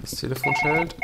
Das Telefonschild.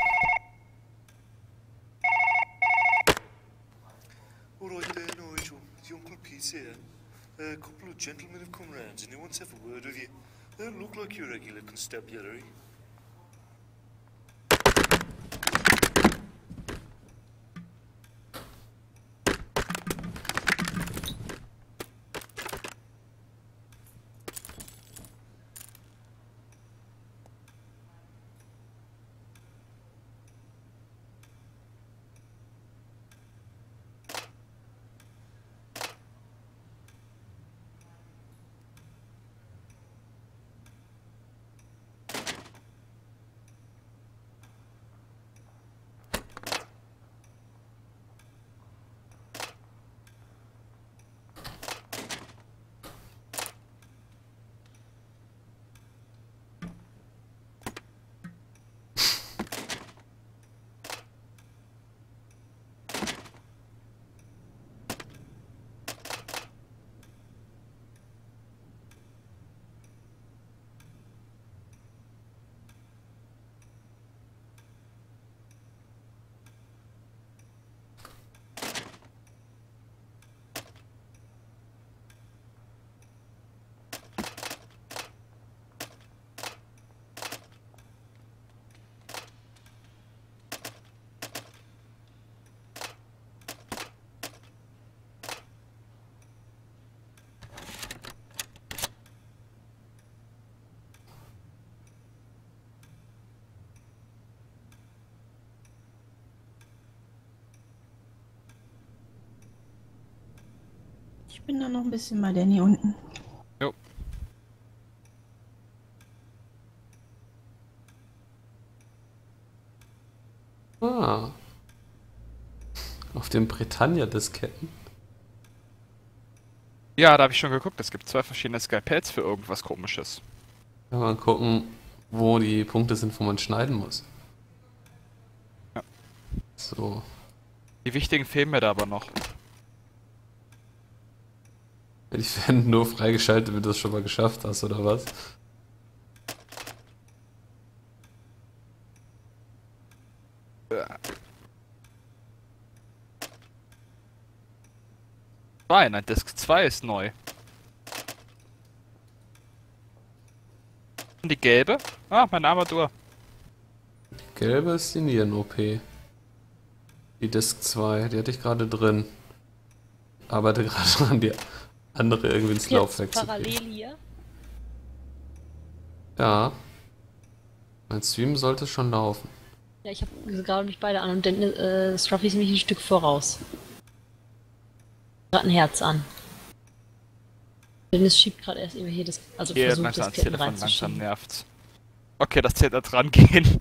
Ich bin da noch ein bisschen bei Danny unten. Jo. Ah. Auf den Britannia-Disketten? Ja, da habe ich schon geguckt. Es gibt 2 verschiedene Skypads für irgendwas Komisches. Ja, mal gucken, wo die Punkte sind, wo man schneiden muss. Ja. So. Die wichtigen fehlen mir da aber noch. Die werden nur freigeschaltet, wenn du das schon mal geschafft hast, oder was? Nein, Disk 2 ist neu. Und die gelbe? Ah, meine Armatur. Die gelbe ist die Nieren-OP. Die Disk 2, die hatte ich gerade drin. Arbeite gerade dran, die andere irgendwie ins Laufwerk zu gehen. Hier? Ja. Mein Stream sollte schon laufen. Ja, ich habe gerade mich beide an und dann straffe ich mich ein Stück voraus. Gerade ein Herz an. Dennis schiebt gerade erst irgendwie hier das... Also hier versucht das Ketten langsam nervt's. Okay, das zählt da dran gehen.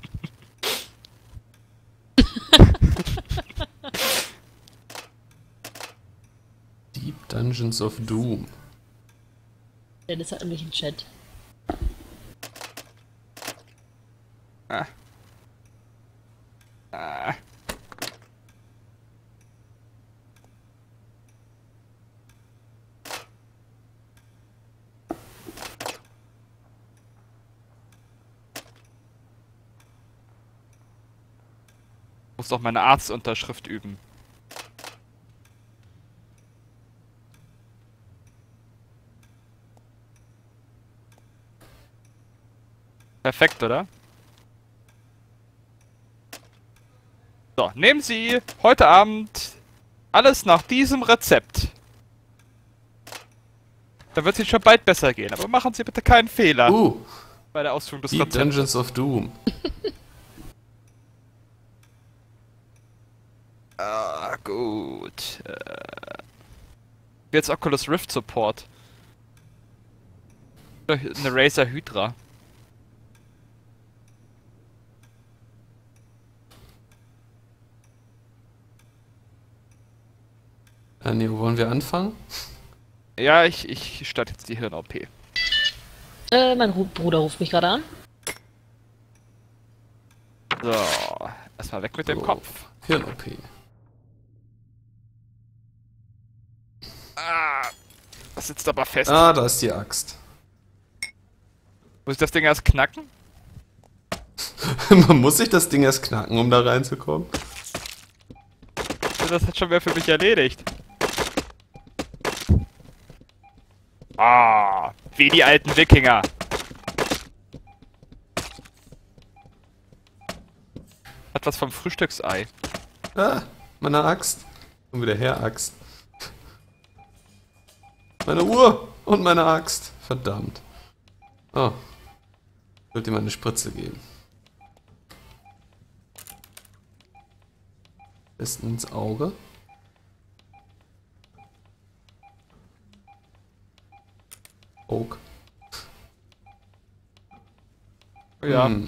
Deep Dungeons of Doom. Dennis hat nämlich einen Chat. Ah. Ah. Ich muss doch meine Arztunterschrift üben. Perfekt, oder? So, nehmen Sie heute Abend alles nach diesem Rezept. Da wird es Ihnen schon bald besser gehen, aber machen Sie bitte keinen Fehler bei der Ausführung des Rezeptes. Dungeons of Doom. Ah, gut. Jetzt Oculus Rift Support. Eine Razer Hydra. Nee, wollen wir anfangen? Ja, ich starte jetzt die Hirn-OP. Mein Bruder ruft mich gerade an. So, erstmal weg mit dem Kopf. Hirn-OP. Ah, das sitzt aber fest. Ah, da ist die Axt. Muss ich das Ding erst knacken? Man muss sich das Ding erst knacken, um da reinzukommen. Das hat schon mehr für mich erledigt. Ah, wie die alten Wikinger. Hat was vom Frühstücksei. Ah, meine Axt. Und wieder her, Axt. Meine Uhr und meine Axt. Verdammt. Oh. Ich würde ihm eine Spritze geben. Ist ins Auge. Oak. Ja. Hm.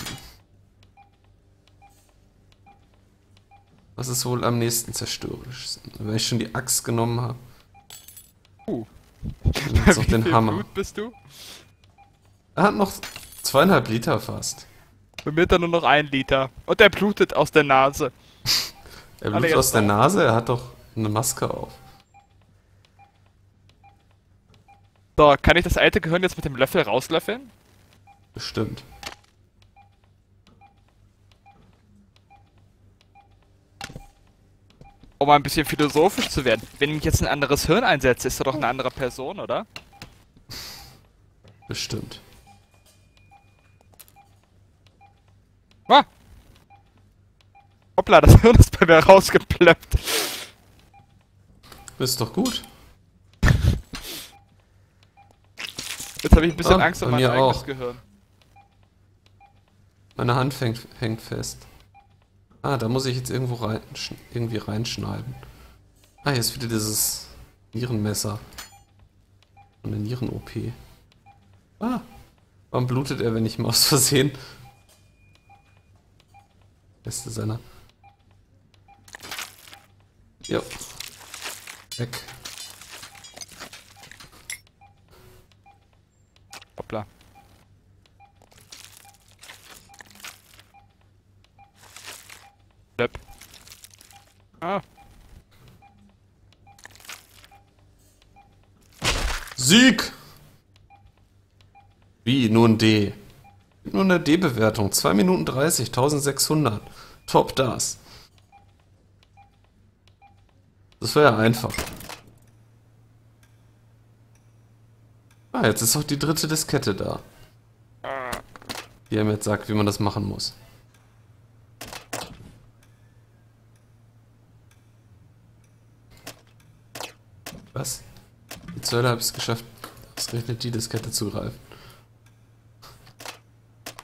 Was ist wohl am nächsten zerstörerisch? Wenn ich schon die Axt genommen habe. Dann jetzt auf den Hammer. Wie viel Blut bist du? Er hat noch 2,5 Liter fast. Bei mir hat er nur noch 1 Liter. Und er blutet aus der Nase. Er blutet aus der Nase, er hat doch eine Maske auf. So, kann ich das alte Gehirn jetzt mit dem Löffel rauslöffeln? Bestimmt. Um mal ein bisschen philosophisch zu werden. Wenn ich jetzt ein anderes Hirn einsetze, ist er doch eine andere Person, oder? Bestimmt. Ah. Hoppla, das Hirn ist bei mir rausgeplöppt. Ist doch gut. Jetzt habe ich ein bisschen Angst um mein eigenes Gehirn. Meine Hand hängt fest. Ah, da muss ich jetzt irgendwo rein, irgendwie reinschneiden. Ah, hier ist wieder dieses Nierenmesser. Eine Nieren-OP. Ah, warum blutet er, wenn ich ihn aus Versehen... Beste seiner... Jo. Weg. Hoppla. Löp. Ah. Sieg! Wie, nur ein D. Nur eine D-Bewertung. 2 Minuten 30, 1600. Top das. Das war ja einfach. Ah, jetzt ist auch die dritte Diskette da. Die er mir jetzt sagt, wie man das machen muss. Was? Die Zölle habe ich es geschafft, ausgerechnet die Diskette zu greifen.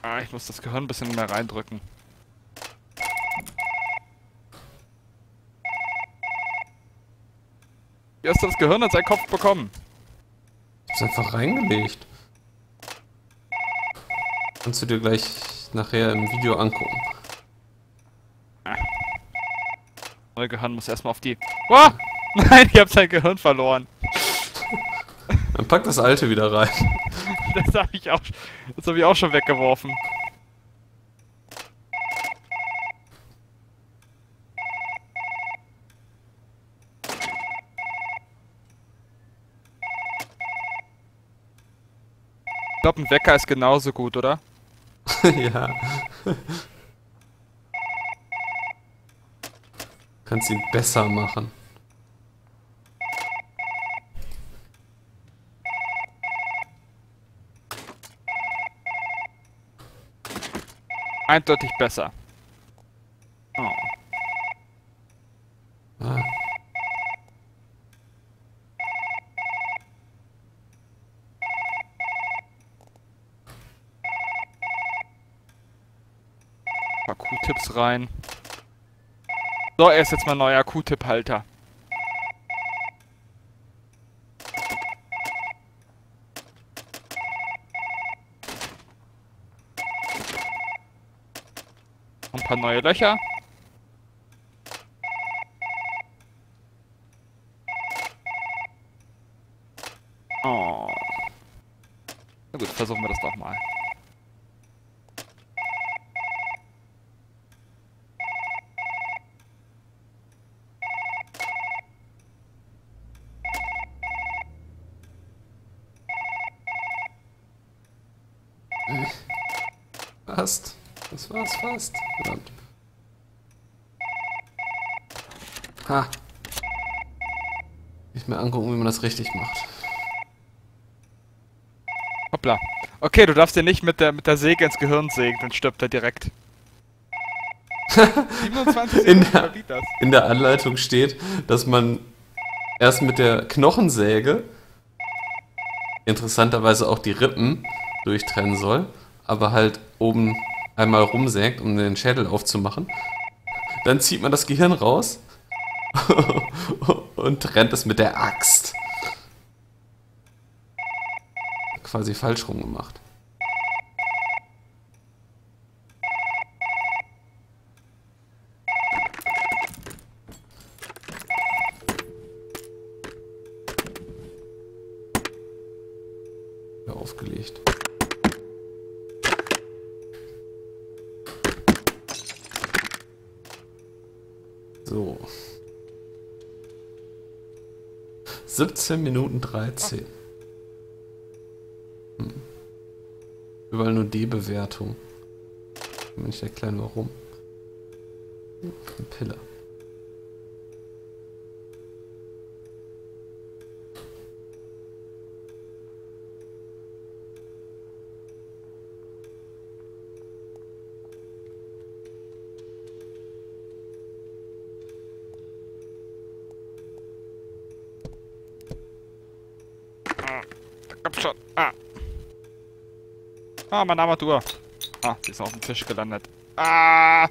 Ah, ich muss das Gehirn ein bisschen mehr reindrücken. Wie hast du das Gehirn an seinen Kopf bekommen? Ich hab's einfach reingelegt. Kannst du dir gleich nachher im Video angucken. Das neue Gehirn muss erstmal auf die... Oh! Nein, ich hab sein Gehirn verloren. Dann pack das alte wieder rein. Das habe ich auch, schon weggeworfen. Ich glaube, ein Wecker ist genauso gut, oder? Ja. Du kannst ihn besser machen. Eindeutig besser. Oh. Ah. Ein paar Q-Tipps rein. So, er ist jetzt mein neuer Q-Tipp-Halter. Ein paar neue Löcher. Oh. Na gut, versuchen wir das doch mal. Passt. Das war's fast. Verdammt. Ha. Nicht mehr angucken, wie man das richtig macht. Hoppla. Okay, du darfst dir nicht mit der Säge ins Gehirn sägen, dann stirbt er direkt. 27 Sekunden verbiet das. In der Anleitung steht, dass man erst mit der Knochensäge interessanterweise auch die Rippen durchtrennen soll, aber halt oben einmal rumsägt, um den Schädel aufzumachen. Dann zieht man das Gehirn raus und trennt es mit der Axt. Quasi falsch rum gemacht. Ja, aufgelegt. So. 17:13. Überall nur D-Bewertung. Ich kann mir nicht erklären, warum. Ein Piller. Komm schon. Ah. Ah, meine Armatur. Ah, die ist auf dem Tisch gelandet. Ah!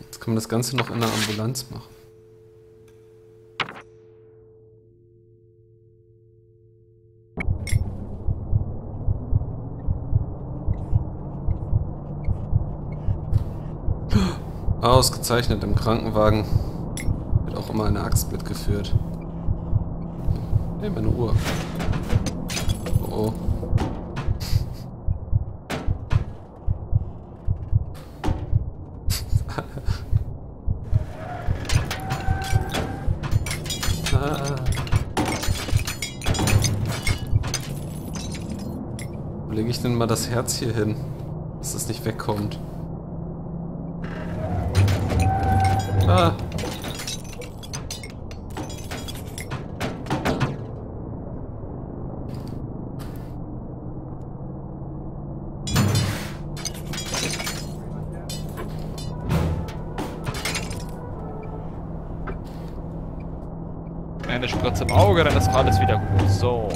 Jetzt kann man das Ganze noch in der Ambulanz machen. Ausgezeichnet, im Krankenwagen wird auch immer eine Axt mitgeführt. Hey, meine Uhr. Oh, oh. Wo lege ich denn mal das Herz hier hin, dass das nicht wegkommt? Ah. Eine Spritze im Auge, dann ist alles wieder gut. So.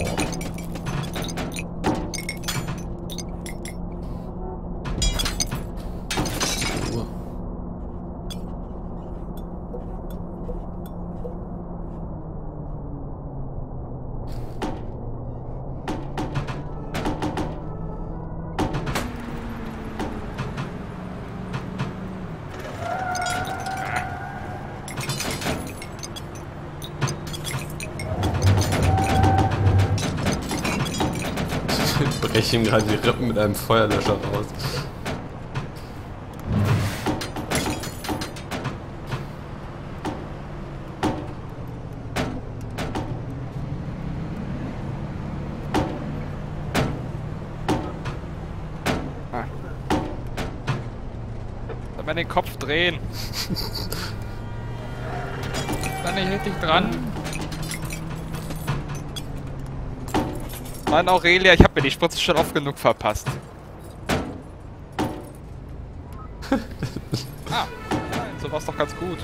Ich ihm gerade die Rippen mit einem Feuerlöscher raus. Ah. Soll man den Kopf drehen? Ist da nicht richtig dran? Mann, Aurelia, ich hab mir die Spritze schon oft genug verpasst. Ah, nein, so war's doch ganz gut.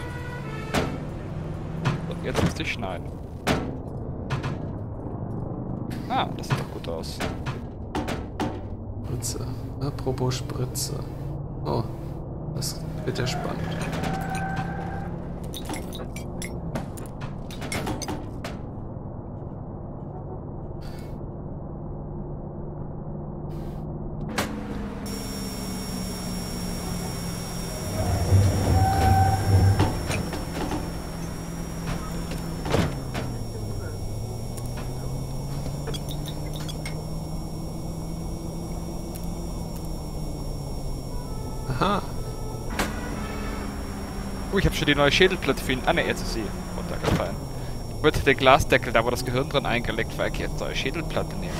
Und jetzt müsste ich schneiden. Ah, das sieht doch gut aus. Spritze. Apropos Spritze. Oh, das wird ja spannend. Aha. Oh, ich habe schon die neue Schädelplatte für ihn. Ah, ne, jetzt ist sie runtergefallen. Wird der Glasdeckel, da wo das Gehirn drin eingelegt war, ich jetzt neue Schädelplatte nehmen.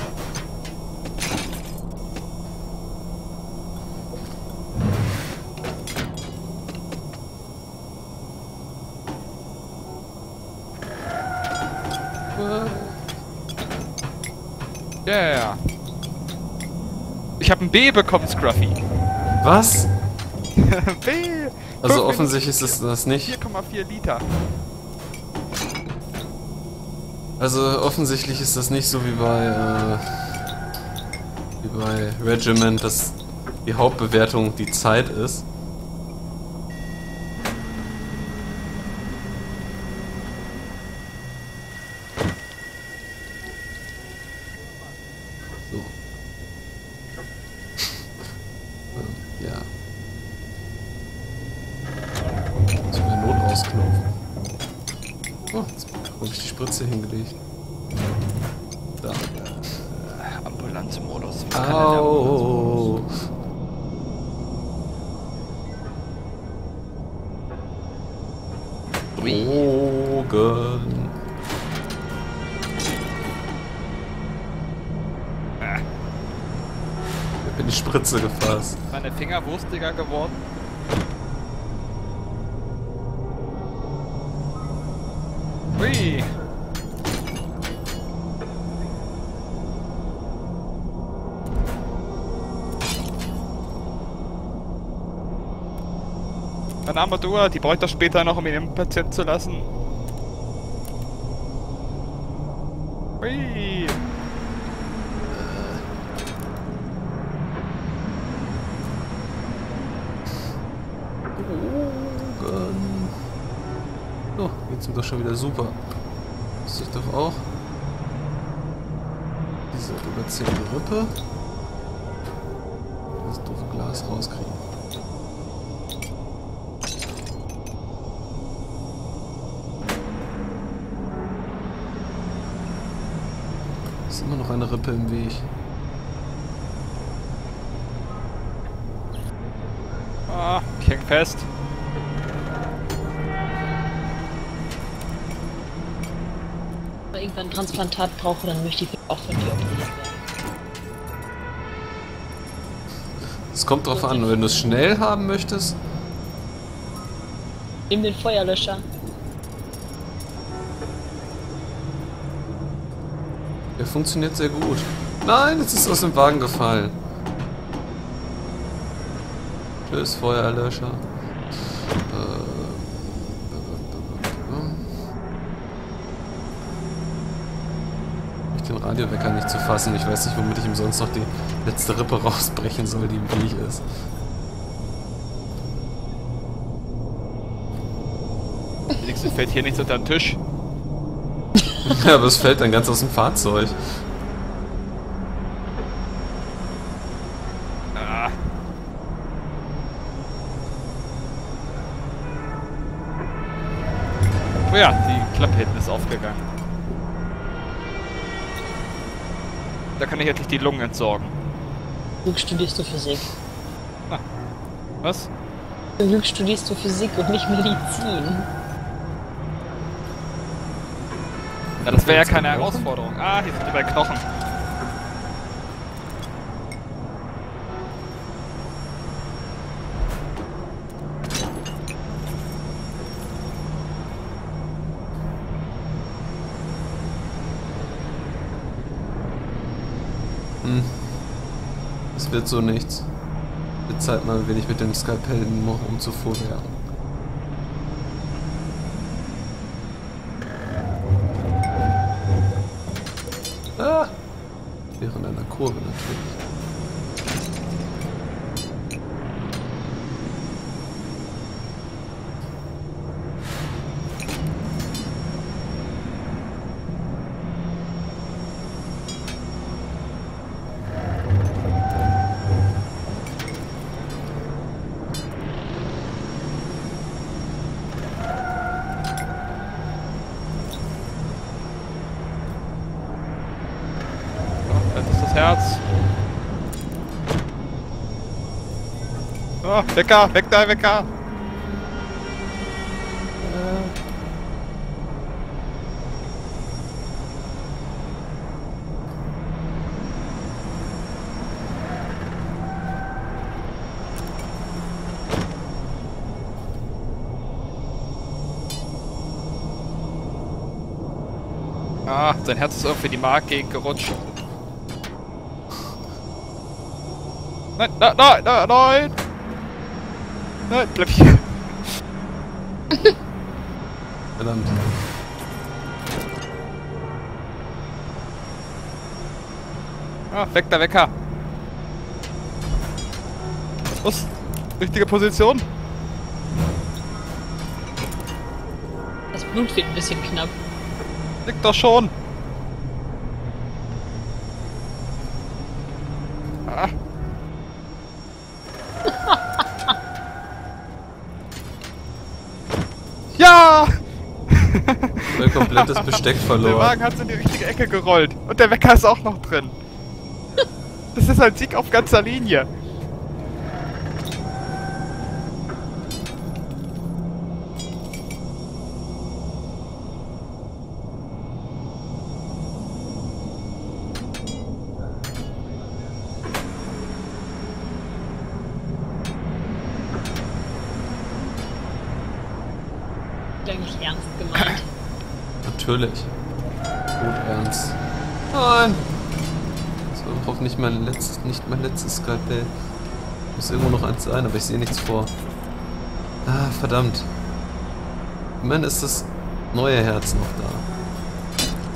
Ja, yeah. Ich habe ein B bekommen, Scruffy. Was? B. Also offensichtlich ist es das nicht. 4,4 Liter. Also offensichtlich ist das nicht so wie bei Regiment, dass die Hauptbewertung die Zeit ist. Gefasst. Meine Finger wurstiger geworden. Hui. Meine Armatur, die brauche ich doch später noch, um ihn im Patient zu lassen. Hui. Geht's mir doch schon wieder super. Wusste ich doch auch. Diese überzählte Rippe. Das doofe Glas rauskriegen. Ist immer noch eine Rippe im Weg. Ah, ich häng fest. Wenn ich ein Transplantat brauche, dann möchte ich auch von dir operiert werden. Es kommt drauf an, wenn du es schnell haben möchtest. Nimm den Feuerlöscher. Der funktioniert sehr gut. Nein, es ist aus dem Wagen gefallen. Tschüss, Feuerlöscher. Radiowecker nicht zu fassen. Ich weiß nicht, womit ich ihm sonst noch die letzte Rippe rausbrechen soll, die ihm billig ist. Wenigstens fällt hier nichts unter den Tisch. Ja, aber es fällt dann ganz aus dem Fahrzeug. Ah. Oh ja, die Klappe hinten ist aufgegangen. Da kann ich endlich die Lungen entsorgen. Zum Glück studierst du Physik. Ah, was? Zum Glück studierst du Physik und nicht Medizin. Na, das wäre ja keine Herausforderung. Ah, hier sind die beiden Knochen. Es wird so nichts. Wird Zeit mal ein wenig mit dem Skalpell noch umzufuhrwerken. Ah! Während einer Kurve natürlich. Oh, Wecker, weg da, Wecker! Ah, sein Herz ist irgendwie die Marke gerutscht. Nein, nein, nein, nein, nein! Nein, bleib hier! Verdammt. Ah, weg da, Wecker! Was? Richtige Position? Das Blut wird ein bisschen knapp. Liegt doch schon! Ah! Ja! Mein komplettes Besteck verloren. Der Wagen hat es in die richtige Ecke gerollt. Und der Wecker ist auch noch drin. Das ist ein Sieg auf ganzer Linie. Eigentlich ernst gemeint. Natürlich. Gut ernst. Nein! So, hoffentlich nicht mein letztes Skalpell. Muss irgendwo noch eins sein, aber ich sehe nichts vor. Ah, verdammt. Im Moment ist das neue Herz noch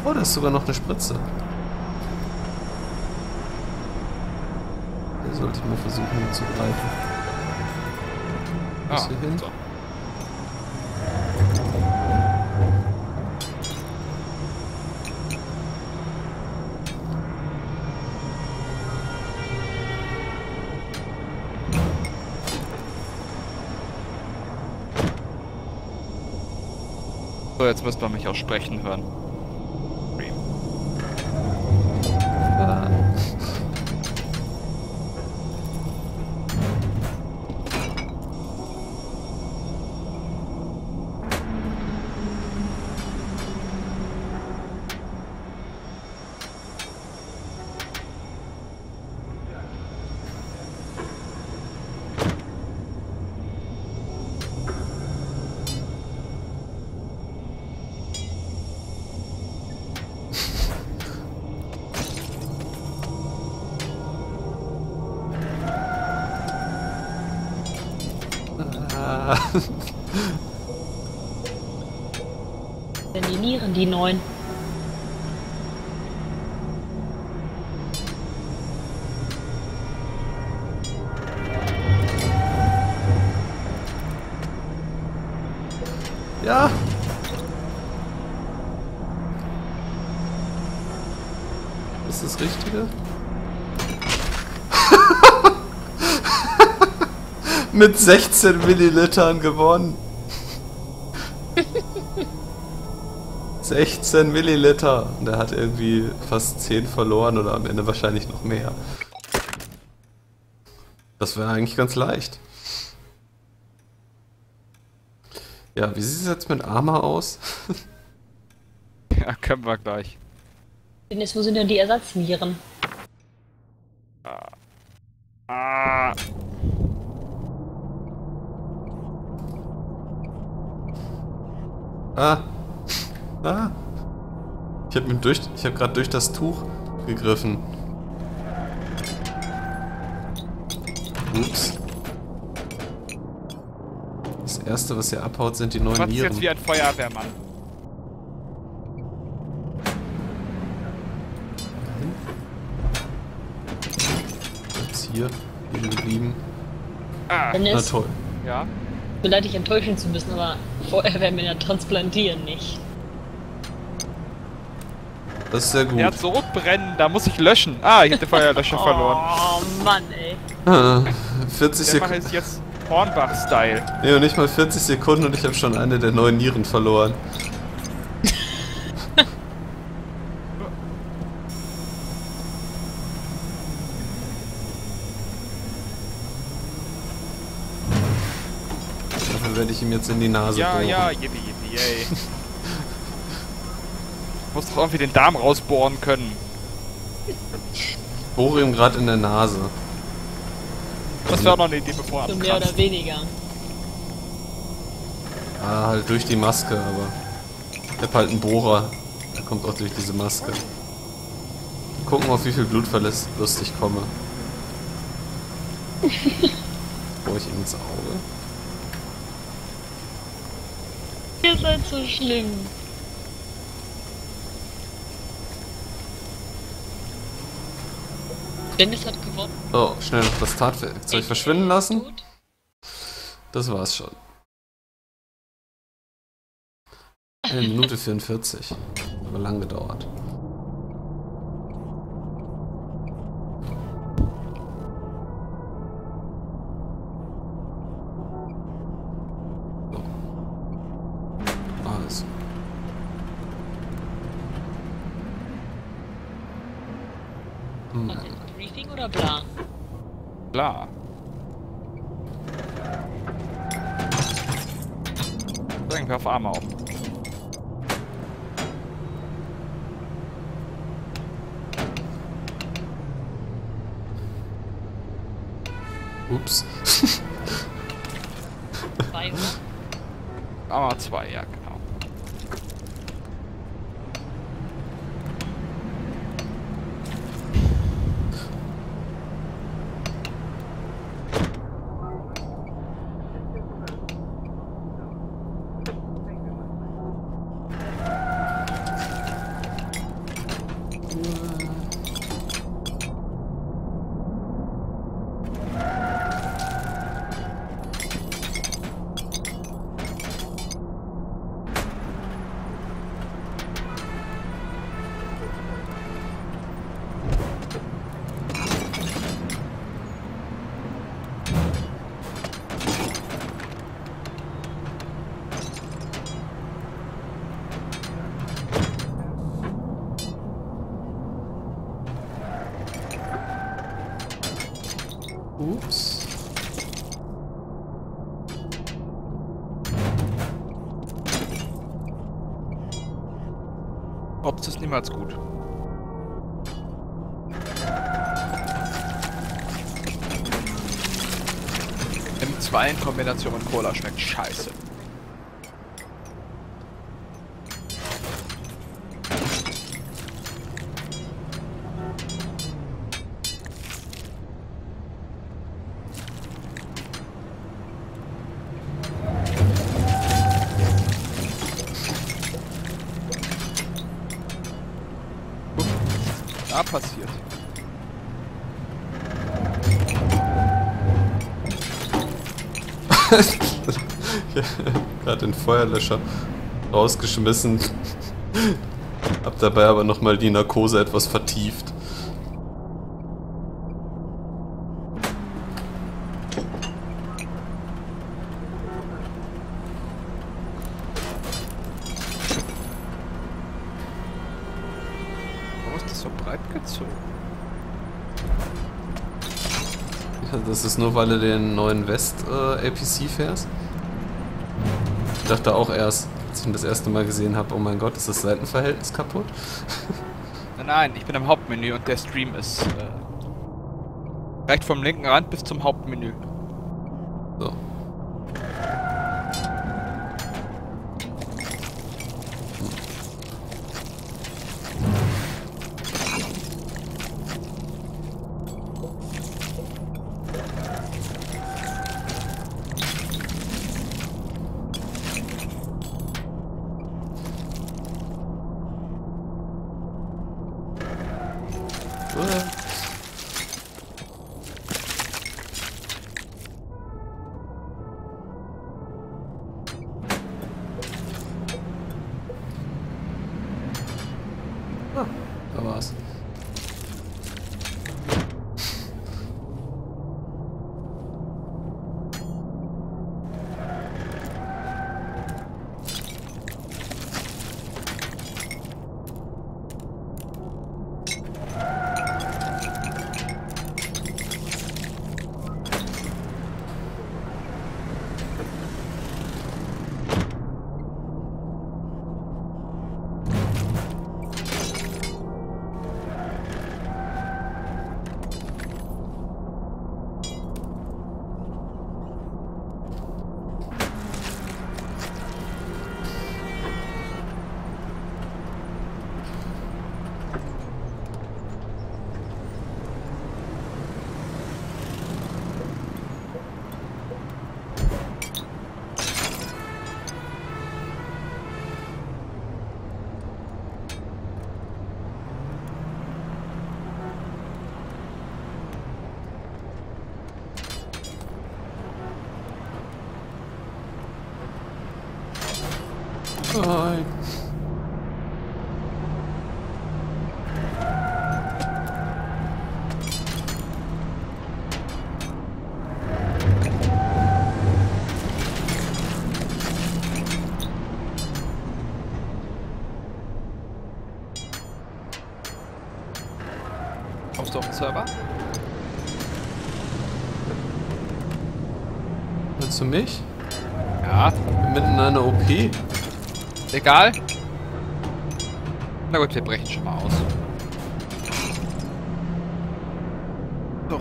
da. Oh, da ist sogar noch eine Spritze. Da sollte ich mal versuchen hinzugreifen. Bis hier hin. So. So, jetzt müsste man mich auch sprechen hören. Denn die Nieren, die neuen. Ja. Ist das Richtige? Mit 16 Millilitern gewonnen. 16 Milliliter. Und er hat irgendwie fast 10 verloren oder am Ende wahrscheinlich noch mehr. Das wäre eigentlich ganz leicht. Ja, wie sieht es jetzt mit Armor aus? Ja, können wir gleich. Und jetzt, wo sind denn die Ersatznieren? Ich hab gerade durch das Tuch gegriffen. Ups. Das erste, was hier abhaut, sind die neuen Nieren. Das ist jetzt wie ein Feuerwehrmann. Jetzt hier liegen geblieben. Ah. Na toll. Ja. Ich bin leid, dich enttäuschen zu müssen, aber Feuerwehrmänner transplantieren nicht. Das ist sehr gut. Er hat so rot brennen, da muss ich löschen. Ah, ich hab den Feuerlöscher verloren. Oh Mann, ey. 40 Sekunden. Ich mache jetzt Hornbach-Style. Nee, und nicht mal 40 Sekunden und ich habe schon eine der neuen Nieren verloren. wenn ich ihm jetzt in die Nase bohre. Ja, yippie, yippie, ey. Muss doch irgendwie den Darm rausbohren können. Ich bohre ihm gerade in der Nase. Das wäre auch noch eine Idee, bevor er abkratzt. Mehr oder weniger. Ah, halt durch die Maske, aber... Ich hab halt einen Bohrer. Der kommt auch durch diese Maske. Gucken, auf wie viel Blutverlust ich komme. Bohr ich ihm ins Auge. Ihr seid so schlimm. Dennis hat gewonnen. So, schnell noch das Tatwerkzeug verschwinden lassen. Das war's schon. 1 Minute 44. Aber lang gedauert. Bla. Bla. Bringen wir auf Arme auf. Ups. 2 Uhr. Arme 2, ja genau. Ups. Ups ist niemals gut. M2 in Kombination mit Cola schmeckt scheiße. Passiert. Ich hab gerade den Feuerlöscher rausgeschmissen. Hab dabei aber nochmal die Narkose etwas vertieft. Das ist nur, weil du den neuen West-APC fährst. Ich dachte auch erst, als ich ihn das erste Mal gesehen habe, oh mein Gott, ist das Seitenverhältnis kaputt? Nein, ich bin am Hauptmenü und der Stream ist direkt vom linken Rand bis zum Hauptmenü. So. Da war's. Nein. Kommst du auf den Server? Willst du mich? Ja, mitten in einer OP. Egal. Na gut, wir brechen schon mal aus.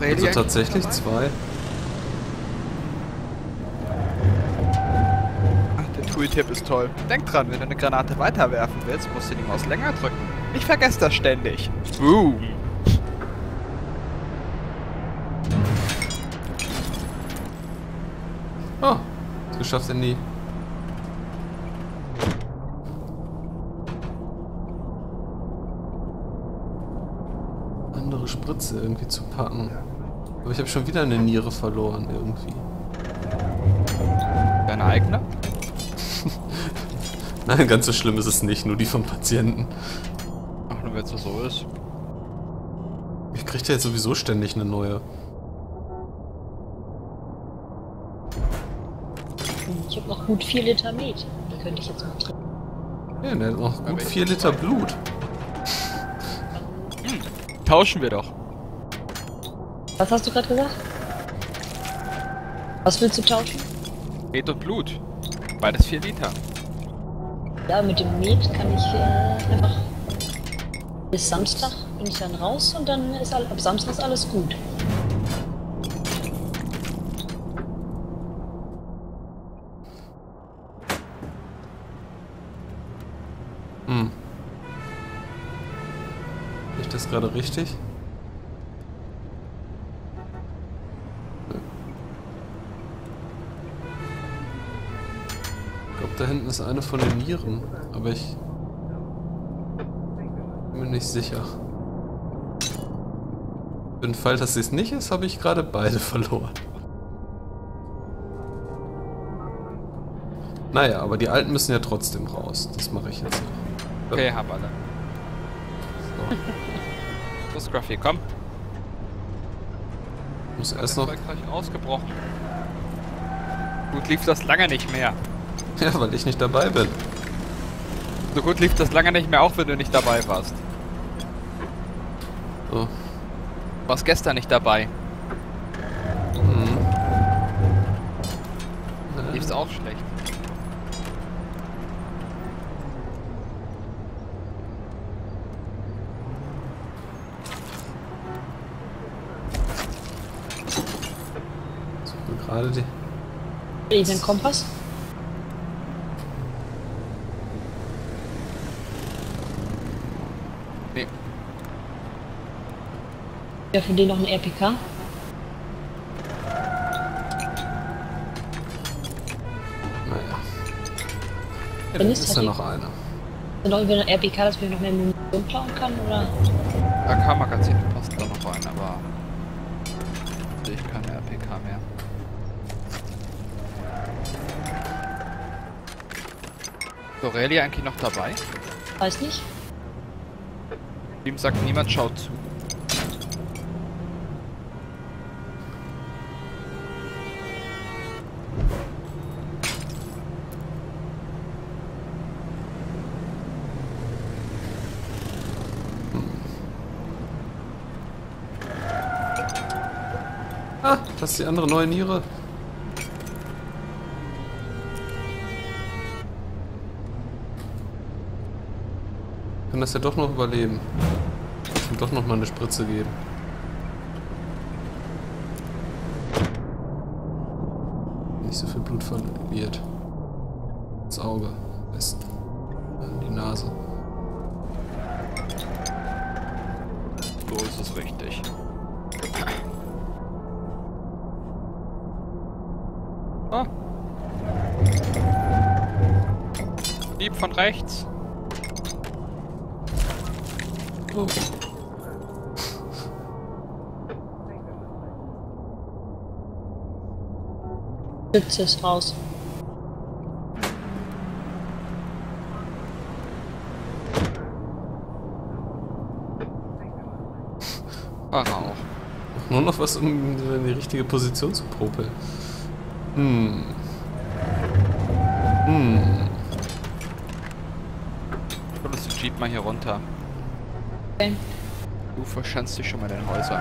Also tatsächlich zwei. Ach, der Tooltip ist toll. Denk dran, wenn du eine Granate weiterwerfen willst, musst du die Maus länger drücken. Ich vergesse das ständig. Boom. Oh, du schaffst ihn nie. Andere Spritze irgendwie zu packen. Aber ich habe schon wieder eine Niere verloren irgendwie. Deine eigene? Nein, ganz so schlimm ist es nicht, nur die vom Patienten. Ach, nur wenn es so ist. Ich krieg ja jetzt sowieso ständig eine neue. Ich hab noch gut 4 Liter Met. Die könnte ich jetzt mal trinken. Ja, der hat noch gut 4 Liter Blut. Tauschen wir doch. Was hast du gerade gesagt? Was willst du tauschen? Met und Blut. Beides 4 Liter. Ja, mit dem Met kann ich einfach... Bis Samstag bin ich dann raus und dann ist ab Samstag ist alles gut. Gerade richtig? Ich glaube, da hinten ist eine von den Nieren, aber ich bin mir nicht sicher. Für den Fall, dass sie es nicht ist, habe ich gerade beide verloren. Naja, aber die alten müssen ja trotzdem raus. Das mache ich jetzt noch. Okay, hab alle. So. Scruffy, komm. Muss erst noch ausgebrochen. Gut lief das lange nicht mehr. Ja, weil ich nicht dabei bin. So gut lief das lange nicht mehr, auch wenn du nicht dabei warst. So. Du warst gestern nicht dabei. Mhm. Lief's auch schlecht. Ich den Kompass. Nee. Ja, für den noch ein RPK. Naja. Dann ist da noch einer. Dann noch ein RPK, dass wir noch mehr Munition klauen kann, oder? AK-Magazin passt da noch rein, aber sehe ich keine RPK mehr. Aurelia eigentlich noch dabei? Weiß nicht. Ihm sagt niemand, schaut zu. Ah, das ist die andere neue Niere. Kann das ja doch noch überleben. Muss ihm doch noch mal eine Spritze geben. Nicht so viel Blut verliert. Das Auge. Am besten. An die Nase. So ist es richtig. Ah. Dieb von rechts. Oh. Spitze ist raus. Fahrer auch. Nur noch was, um in die richtige Position zu popeln. Hm. Hm. Ich hol uns den Jeep mal hier runter. Okay. Du verschanzt dich schon mal in den Häusern.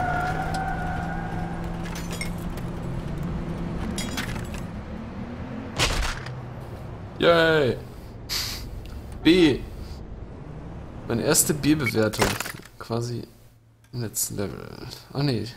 Yay! B! Meine erste B-Bewertung. Quasi im letzten Level. Ah ne,